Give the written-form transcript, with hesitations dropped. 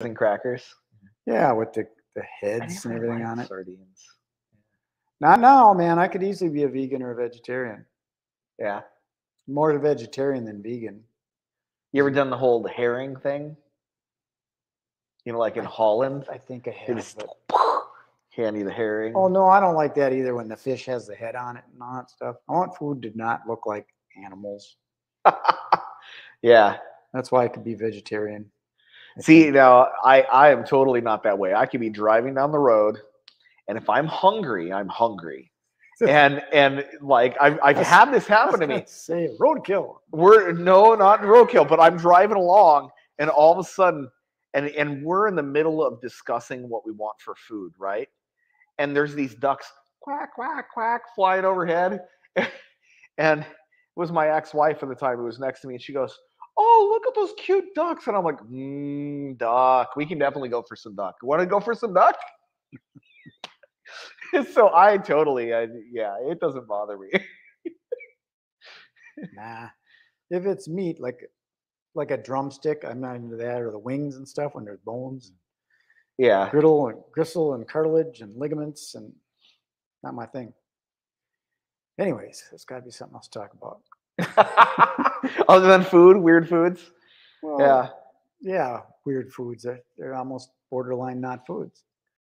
and crackers. Yeah, with the heads and everything on it. Sardines. Not now, man. I could easily be a vegan or a vegetarian. Yeah. More a vegetarian than vegan. You ever done the whole herring thing? You know, like in Holland? I think I have. Can't eat a herring. Oh, no, I don't like that either when the fish has the head on it and all that stuff. I want food to not look like animals. Yeah. That's why I could be vegetarian. See, now, I am totally not that way. I could be driving down the road, and if I'm hungry, I'm hungry. And like, I've had this happen to me. Say roadkill. No, not roadkill, but I'm driving along, and all of a sudden, and we're in the middle of discussing what we want for food, right? And there's these ducks, quack, quack, quack, flying overhead. And it was my ex-wife at the time who was next to me, and she goes, "Oh, look at those cute ducks." And I'm like, duck. We can definitely go for some duck. Want to go for some duck? So yeah, it doesn't bother me. Nah. If it's meat, like a drumstick, I'm not into that, or the wings and stuff when there's bones. Yeah. Griddle and gristle and cartilage and ligaments, and not my thing. Anyways, there's got to be something else to talk about. Other than food, weird foods. Well, yeah, weird foods. They're almost borderline not foods.